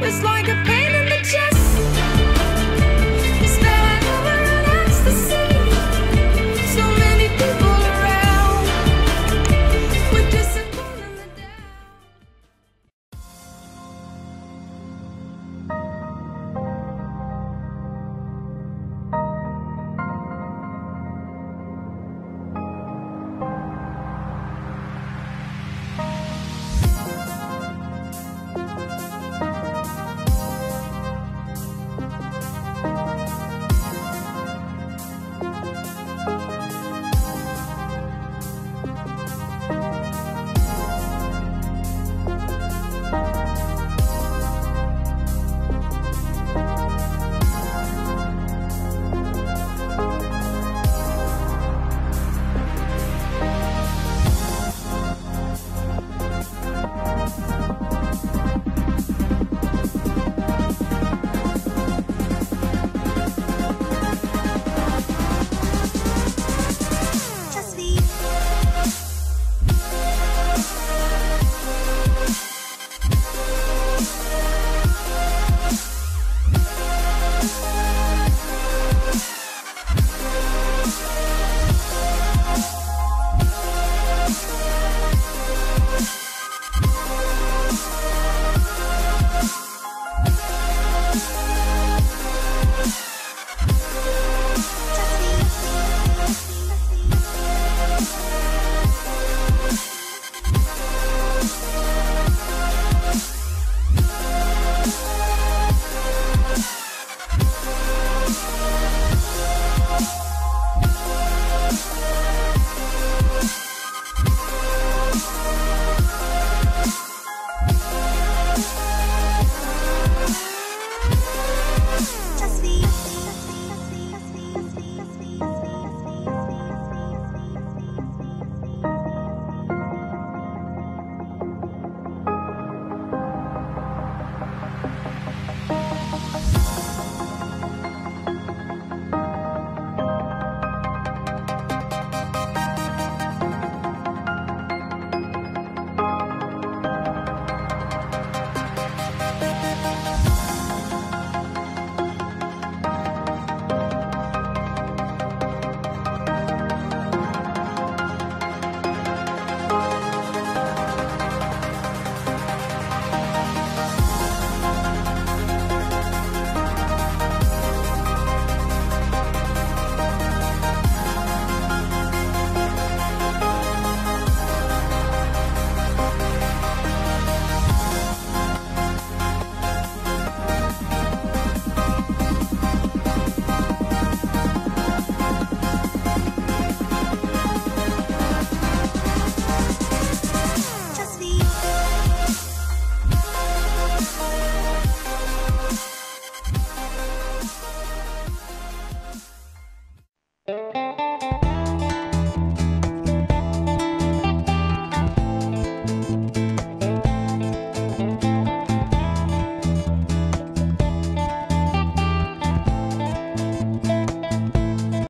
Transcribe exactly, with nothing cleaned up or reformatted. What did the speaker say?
It's like a